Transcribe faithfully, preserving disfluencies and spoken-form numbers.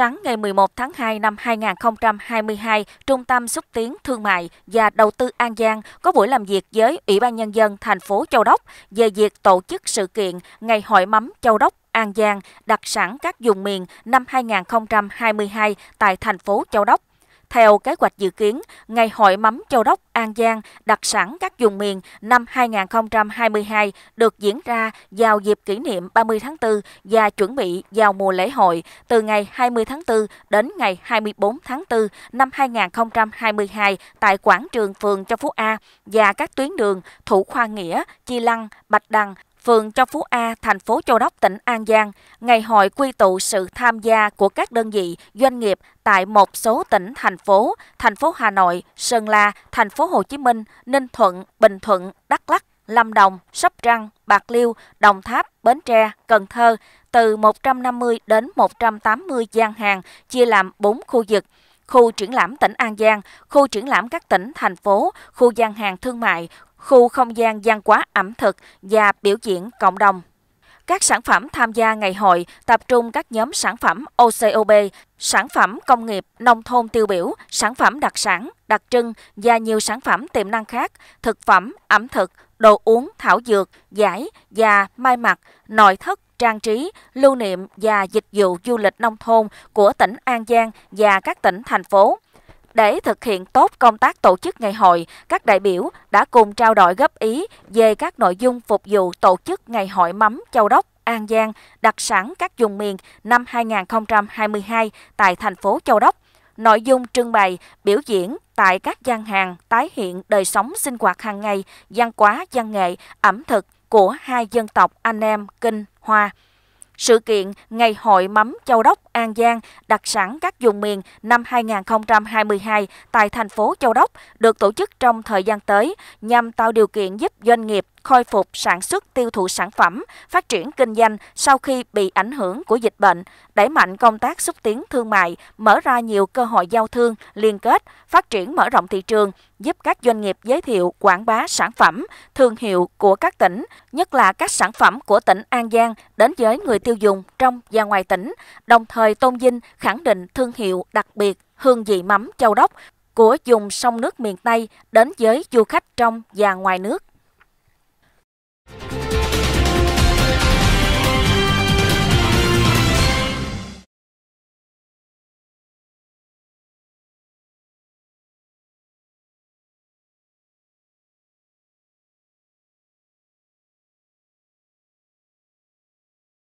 Sáng ngày mười một tháng hai năm hai nghìn không trăm hai mươi hai, Trung tâm xúc tiến thương mại và đầu tư An Giang có buổi làm việc với Ủy ban Nhân dân thành phố Châu Đốc về việc tổ chức sự kiện Ngày hội mắm Châu Đốc An Giang đặc sản các vùng miền năm hai nghìn không trăm hai mươi hai tại thành phố Châu Đốc. Theo kế hoạch dự kiến, Ngày hội mắm Châu Đốc An Giang đặc sản các vùng miền năm hai nghìn không trăm hai mươi hai được diễn ra vào dịp kỷ niệm ba mươi tháng tư và chuẩn bị vào mùa lễ hội từ ngày hai mươi tháng tư đến ngày hai mươi tư tháng tư năm hai nghìn không trăm hai mươi hai tại quảng trường phường Châu Phú A và các tuyến đường Thủ Khoa Nghĩa, Chi Lăng, Bạch Đằng, phường Châu Phú A, thành phố Châu Đốc, tỉnh An Giang. Ngày hội quy tụ sự tham gia của các đơn vị, doanh nghiệp tại một số tỉnh, thành phố, thành phố Hà Nội, Sơn La, thành phố Hồ Chí Minh, Ninh Thuận, Bình Thuận, Đắk Lắk, Lâm Đồng, Sóc Trăng, Bạc Liêu, Đồng Tháp, Bến Tre, Cần Thơ, từ một trăm năm mươi đến một trăm tám mươi gian hàng, chia làm bốn khu vực: khu triển lãm tỉnh An Giang, khu triển lãm các tỉnh, thành phố, khu gian hàng thương mại, khu không gian văn hóa ẩm thực và biểu diễn cộng đồng. Các sản phẩm tham gia ngày hội tập trung các nhóm sản phẩm ô cốp, sản phẩm công nghiệp, nông thôn tiêu biểu, sản phẩm đặc sản, đặc trưng và nhiều sản phẩm tiềm năng khác, thực phẩm, ẩm thực, đồ uống, thảo dược, vải và may mặc, nội thất, trang trí, lưu niệm và dịch vụ du lịch nông thôn của tỉnh An Giang và các tỉnh, thành phố. Để thực hiện tốt công tác tổ chức ngày hội, các đại biểu đã cùng trao đổi góp ý về các nội dung phục vụ tổ chức Ngày hội mắm Châu Đốc An Giang đặc sản các vùng miền năm hai nghìn không trăm hai mươi hai tại thành phố Châu Đốc, nội dung trưng bày, biểu diễn tại các gian hàng tái hiện đời sống sinh hoạt hàng ngày, văn hóa, văn nghệ, ẩm thực của hai dân tộc Anh em Kinh, Hoa. Sự kiện Ngày hội mắm Châu Đốc An Giang đặc sản các vùng miền năm hai nghìn không trăm hai mươi hai tại thành phố Châu Đốc được tổ chức trong thời gian tới nhằm tạo điều kiện giúp doanh nghiệp khôi phục sản xuất, tiêu thụ sản phẩm, phát triển kinh doanh sau khi bị ảnh hưởng của dịch bệnh, đẩy mạnh công tác xúc tiến thương mại, mở ra nhiều cơ hội giao thương, liên kết, phát triển mở rộng thị trường, giúp các doanh nghiệp giới thiệu, quảng bá sản phẩm, thương hiệu của các tỉnh, nhất là các sản phẩm của tỉnh An Giang đến với người tiêu dùng trong và ngoài tỉnh, đồng thời tôn vinh, khẳng định thương hiệu đặc biệt hương vị mắm Châu Đốc của vùng sông nước miền Tây đến với du khách trong và ngoài nước.